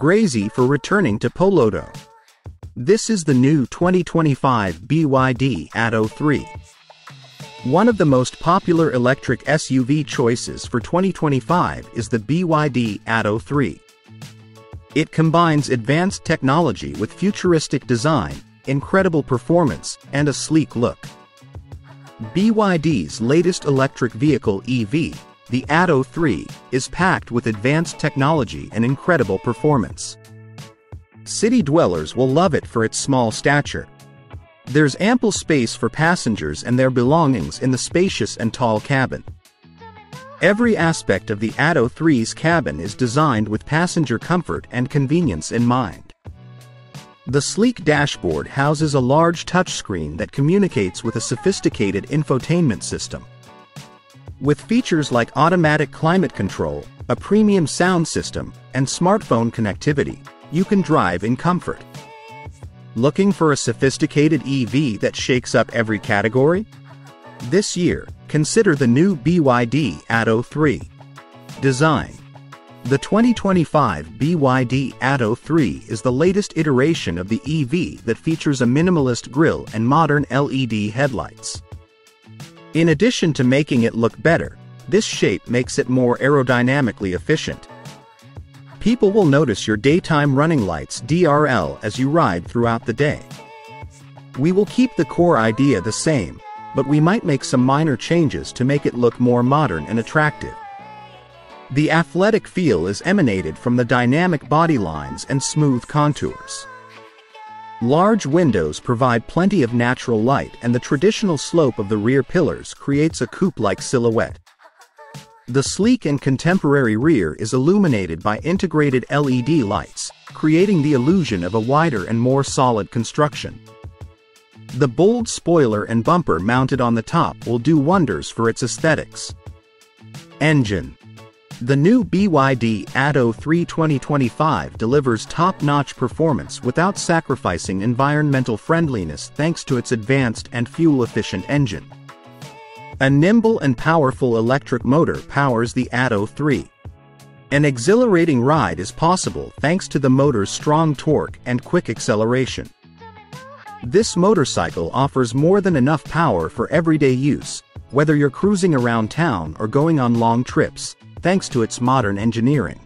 Grazy for returning to PoloTo. This is the new 2025 BYD Atto 3. One of the most popular electric SUV choices for 2025 is the BYD Atto 3. It combines advanced technology with futuristic design, incredible performance, and a sleek look. BYD's latest electric vehicle EV, the Atto 3, is packed with advanced technology and incredible performance. City dwellers will love it for its small stature. There's ample space for passengers and their belongings in the spacious and tall cabin. Every aspect of the Atto 3's cabin is designed with passenger comfort and convenience in mind. The sleek dashboard houses a large touchscreen that communicates with a sophisticated infotainment system. With features like automatic climate control, a premium sound system, and smartphone connectivity, you can drive in comfort. Looking for a sophisticated EV that shakes up every category? This year, consider the new BYD Atto 3. Design. The 2025 BYD Atto 3 is the latest iteration of the EV that features a minimalist grille and modern LED headlights. In addition to making it look better, this shape makes it more aerodynamically efficient. People will notice your daytime running lights (DRL) as you ride throughout the day. We will keep the core idea the same, but we might make some minor changes to make it look more modern and attractive. The athletic feel is emanated from the dynamic body lines and smooth contours. Large windows provide plenty of natural light, and the traditional slope of the rear pillars creates a coupe-like silhouette. The sleek and contemporary rear is illuminated by integrated LED lights, creating the illusion of a wider and more solid construction. The bold spoiler and bumper mounted on the top will do wonders for its aesthetics. Engine. The new BYD Atto 3 2025 delivers top-notch performance without sacrificing environmental friendliness thanks to its advanced and fuel-efficient engine. A nimble and powerful electric motor powers the Atto 3. An exhilarating ride is possible thanks to the motor's strong torque and quick acceleration. This motorcycle offers more than enough power for everyday use, whether you're cruising around town or going on long trips, thanks to its modern engineering.